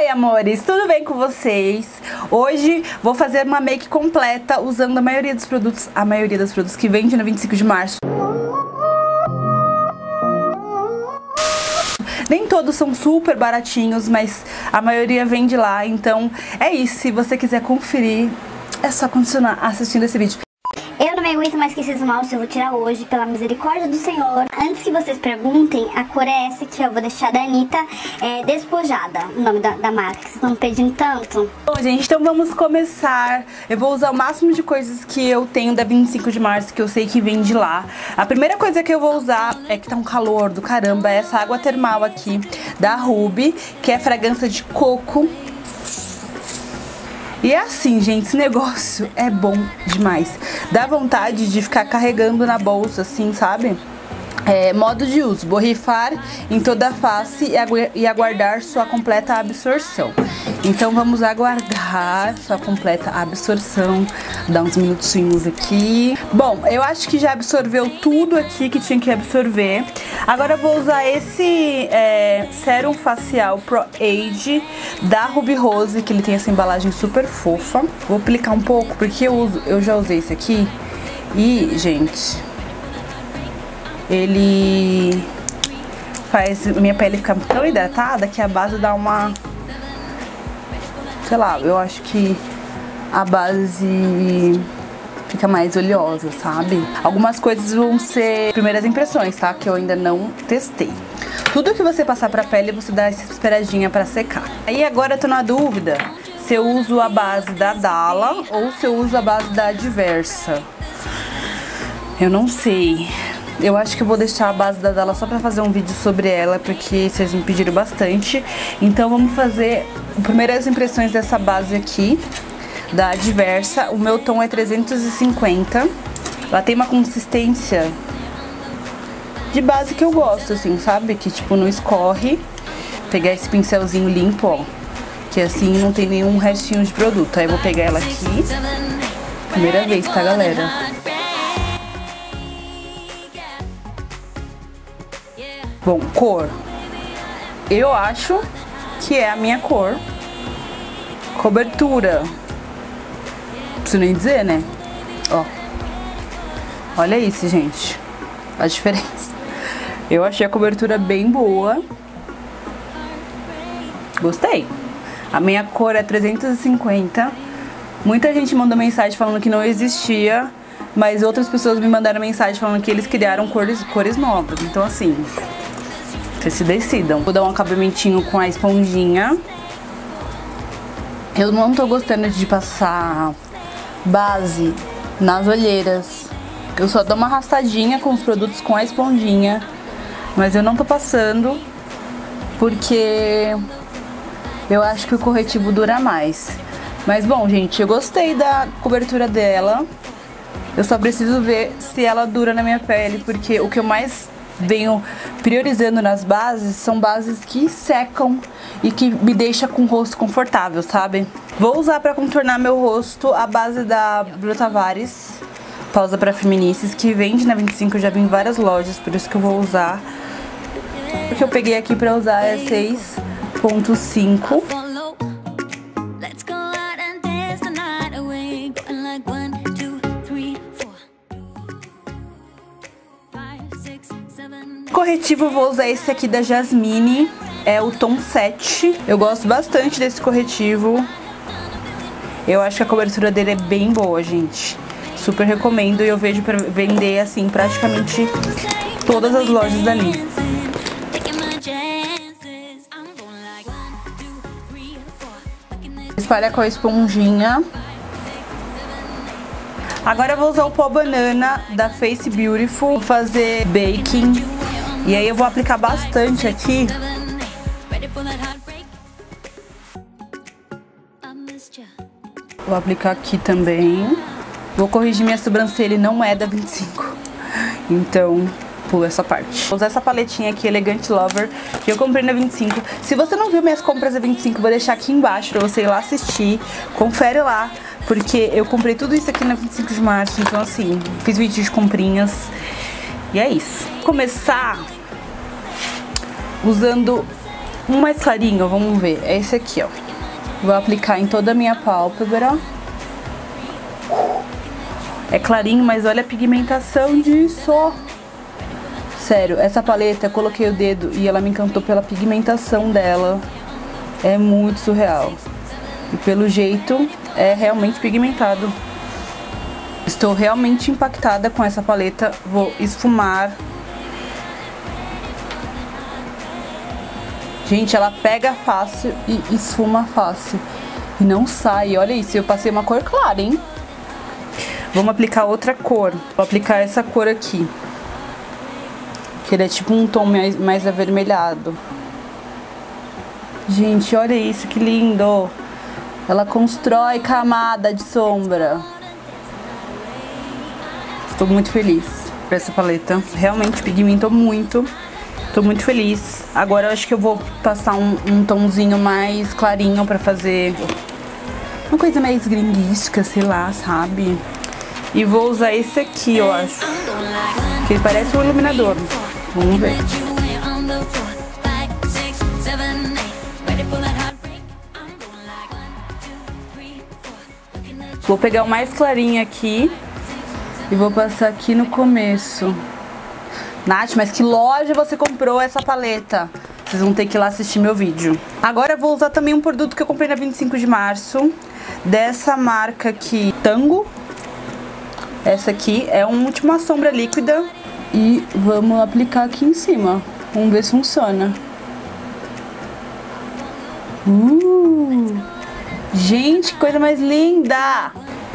Oi, amores! Tudo bem com vocês? Hoje vou fazer uma make completa usando a maioria dos produtos que vende no 25 de março. Nem todos são super baratinhos, mas a maioria vende lá, então é isso. Se você quiser conferir, é só continuar assistindo esse vídeo. Eu não me aguento mais que esses maus, eu vou tirar hoje, pela misericórdia do Senhor. Antes que vocês perguntem, a cor é essa que eu vou deixar da Anitta, Despojada, o nome da marca, que vocês estão pedindo tanto. Bom, gente, então vamos começar. Eu vou usar o máximo de coisas que eu tenho da 25 de março, que eu sei que vem de lá. A primeira coisa que eu vou usar, é que tá um calor do caramba, é essa água termal aqui, da Ruby, que é fragrância de coco. E é assim, gente, esse negócio é bom demais. Dá vontade de ficar carregando na bolsa, assim, sabe? Modo de uso, borrifar em toda a face e aguardar sua completa absorção. Então vamos aguardar sua completa absorção. Dá uns minutinhos aqui. Bom, eu acho que já absorveu tudo aqui que tinha que absorver. Agora eu vou usar esse sérum facial Pro Age da Ruby Rose, que ele tem essa embalagem super fofa. Vou aplicar um pouco, porque eu já usei esse aqui. E, gente, ele faz minha pele ficar tão hidratada que a base dá uma... Sei lá, eu acho que a base fica mais oleosa, sabe? Algumas coisas vão ser primeiras impressões, tá? Que eu ainda não testei. Tudo que você passar pra pele, você dá essa esperadinha pra secar. Aí agora eu tô na dúvida se eu uso a base da Dala ou se eu uso a base da Adversa. Eu não sei. Eu acho que eu vou deixar a base da Dala só pra fazer um vídeo sobre ela, porque vocês me pediram bastante. Então vamos fazer primeiras impressões dessa base aqui, da Adversa. O meu tom é 350. Ela tem uma consistência de base que eu gosto, assim, sabe? Que tipo, não escorre. Vou pegar esse pincelzinho limpo, ó, que assim não tem nenhum restinho de produto. Aí eu vou pegar ela aqui. Primeira vez, tá, galera? Bom, cor, eu acho que é a minha cor. Cobertura, não preciso nem dizer, né? Ó, olha isso, gente, a diferença. Eu achei a cobertura bem boa. Gostei. A minha cor é 350. Muita gente mandou mensagem falando que não existia, mas outras pessoas me mandaram mensagem falando que eles criaram cores novas. Então, assim, vocês se decidam. Vou dar um acabamentinho com a esponjinha. Eu não tô gostando de passar base nas olheiras. Eu só dou uma arrastadinha com os produtos com a esponjinha, mas eu não tô passando porque eu acho que o corretivo dura mais. Mas bom, gente, eu gostei da cobertura dela. Eu só preciso ver se ela dura na minha pele, porque o que eu mais venho priorizando nas bases são bases que secam e que me deixam com o rosto confortável, sabe? Vou usar pra contornar meu rosto a base da Bruna Tavares, Pausa pra Feminices, que vende na 25, eu já vi em várias lojas, por isso que eu vou usar. Porque eu peguei aqui pra usar é 6.5. Corretivo, vou usar esse aqui da Jasmine, é o tom 7. Eu gosto bastante desse corretivo. Eu acho que a cobertura dele é bem boa, gente. Super recomendo, e eu vejo pra vender, assim, praticamente todas as lojas dali. Espalha com a esponjinha. Agora eu vou usar o pó banana da Face Beautiful, vou fazer baking. E aí eu vou aplicar bastante aqui. Vou aplicar aqui também. Vou corrigir minha sobrancelha, não é da 25. Então, pula essa parte. Vou usar essa paletinha aqui, Elegant Lover, que eu comprei na 25. Se você não viu minhas compras da 25, vou deixar aqui embaixo pra você ir lá assistir. Confere lá, porque eu comprei tudo isso aqui na 25 de março. Então, assim, fiz vídeo de comprinhas. E é isso. Vou começar usando Um mais clarinho, vamos ver, é esse aqui, ó. Vou aplicar em toda a minha pálpebra. É clarinho, mas olha a pigmentação disso. Sério, essa paleta eu coloquei o dedo e ela me encantou pela pigmentação dela. É muito surreal. E pelo jeito é realmente pigmentado. Estou realmente impactada com essa paleta. Vou esfumar. Gente, ela pega fácil e esfuma fácil. E não sai. Olha isso, eu passei uma cor clara, hein? Vamos aplicar outra cor. Vou aplicar essa cor aqui. Que ele é tipo um tom mais avermelhado. Gente, olha isso, que lindo. Ela constrói camada de sombra. Estou muito feliz com essa paleta. Realmente pigmentou muito. Estou muito feliz. Agora eu acho que eu vou passar um tomzinho mais clarinho pra fazer uma coisa mais gringuística, sei lá, sabe? E vou usar esse aqui, eu acho. Que ele parece um iluminador. Vamos ver. Vou pegar o mais clarinho aqui e vou passar aqui no começo. Nath, mas que loja você comprou essa paleta? Vocês vão ter que ir lá assistir meu vídeo. Agora eu vou usar também um produto que eu comprei na 25 de março. Dessa marca aqui, Tango. Essa aqui é uma sombra líquida. E vamos aplicar aqui em cima. Vamos ver se funciona. Gente, que coisa mais linda!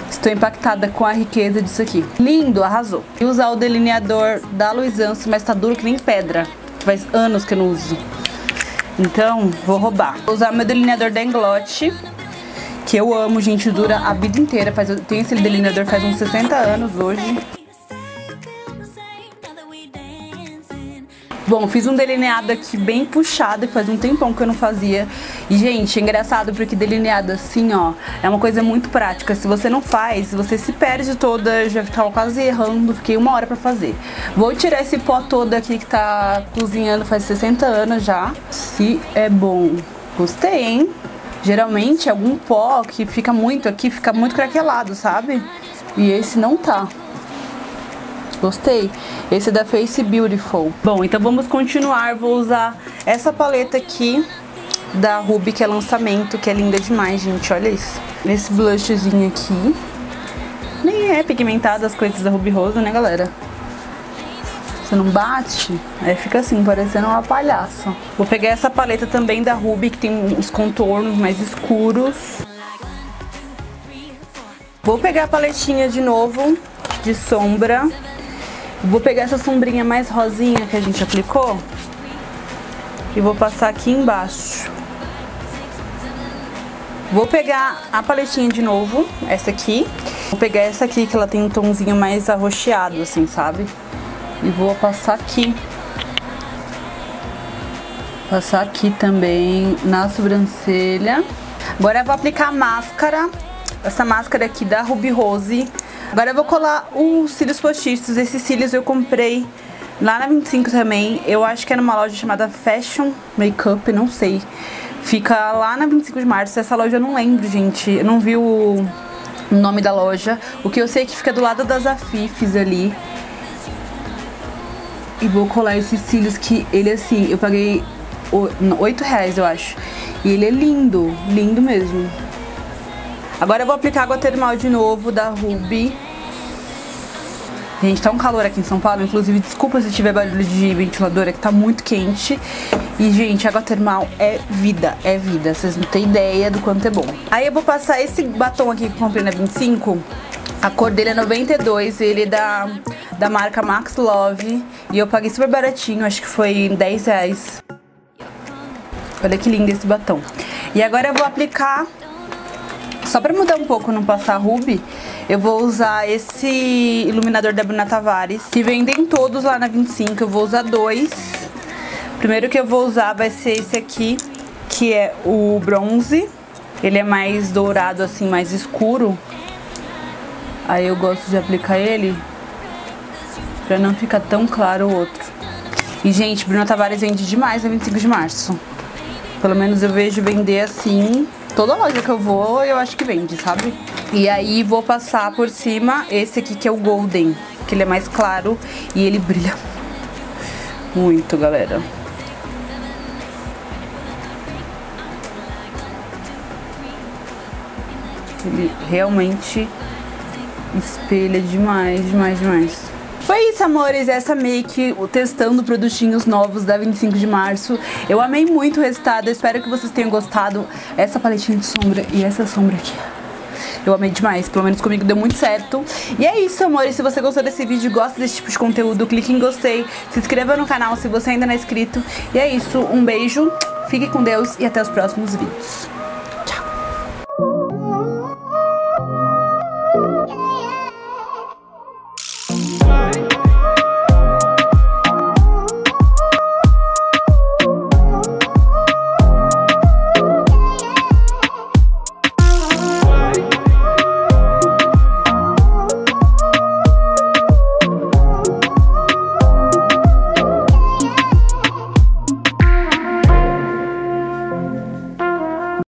Estou impactada com a riqueza disso aqui. Lindo, arrasou. E usar o delineador da Luiz Anso, mas tá duro que nem pedra. Faz anos que eu não uso. Então, vou roubar. Vou usar meu delineador da Inglot, que eu amo, gente. Dura a vida inteira. Eu tenho esse delineador faz uns 60 anos hoje. Bom, fiz um delineado aqui bem puxado, que faz um tempão que eu não fazia. E, gente, é engraçado porque delineado assim, ó, é uma coisa muito prática. Se você não faz, você se perde toda. Eu já tava quase errando, fiquei uma hora pra fazer. Vou tirar esse pó todo aqui que tá cozinhando faz 60 anos já. Se é bom. Gostei, hein? Geralmente, algum pó que fica muito aqui, fica muito craquelado, sabe? E esse não tá. Gostei. Esse é da Face Beautiful. Bom, então vamos continuar. Vou usar essa paleta aqui da Ruby, que é lançamento, que é linda demais, gente. Olha isso. Esse blushzinho aqui. Nem é pigmentado as coisas da Ruby Rose, né, galera? Você não bate, aí fica assim, parecendo uma palhaça. Vou pegar essa paleta também da Ruby, que tem os contornos mais escuros. Vou pegar a paletinha de novo, de sombra. Vou pegar essa sombrinha mais rosinha que a gente aplicou e vou passar aqui embaixo. Vou pegar a paletinha de novo, essa aqui. Vou pegar essa aqui que ela tem um tomzinho mais arroxeado, assim, sabe? E vou passar aqui. Passar aqui também na sobrancelha. Agora eu vou aplicar a máscara. Essa máscara aqui da Ruby Rose. Agora eu vou colar os cílios postiços. Esses cílios eu comprei lá na 25 também. Eu acho que é numa loja chamada Fashion Makeup, não sei. Fica lá na 25 de março. Essa loja eu não lembro, gente. Eu não vi o nome da loja. O que eu sei é que fica do lado das Afifes ali. E vou colar esses cílios que ele assim, eu paguei R$8, eu acho. E ele é lindo, lindo mesmo. Agora eu vou aplicar água termal de novo, da Ruby. Gente, tá um calor aqui em São Paulo. Inclusive, desculpa se tiver barulho de ventilador, é que tá muito quente. E, gente, água termal é vida, é vida. Vocês não têm ideia do quanto é bom. Aí eu vou passar esse batom aqui que eu comprei na 25. A cor dele é 92, ele é da marca Max Love. E eu paguei super baratinho, acho que foi R$10. Olha que lindo esse batom. E agora eu vou aplicar... Só pra mudar um pouco, não passar Ruby, eu vou usar esse iluminador da Bruna Tavares, que vendem todos lá na 25, eu vou usar 2. O primeiro que eu vou usar vai ser esse aqui, que é o bronze. Ele é mais dourado, assim, mais escuro. Aí eu gosto de aplicar ele, pra não ficar tão claro o outro. E, gente, Bruna Tavares vende demais na 25 de março. Pelo menos eu vejo vender assim. Toda loja que eu vou, eu acho que vende, sabe? E aí vou passar por cima esse aqui que é o Golden, que ele é mais claro e ele brilha muito, galera. Ele realmente espelha demais, demais, demais. Foi isso, amores, essa make testando produtinhos novos da 25 de março. Eu amei muito o resultado, eu espero que vocês tenham gostado. Essa paletinha de sombra e essa sombra aqui, eu amei demais, pelo menos comigo deu muito certo. E é isso, amores, se você gostou desse vídeo e gosta desse tipo de conteúdo, clique em gostei, se inscreva no canal se você ainda não é inscrito. E é isso, um beijo, fique com Deus e até os próximos vídeos.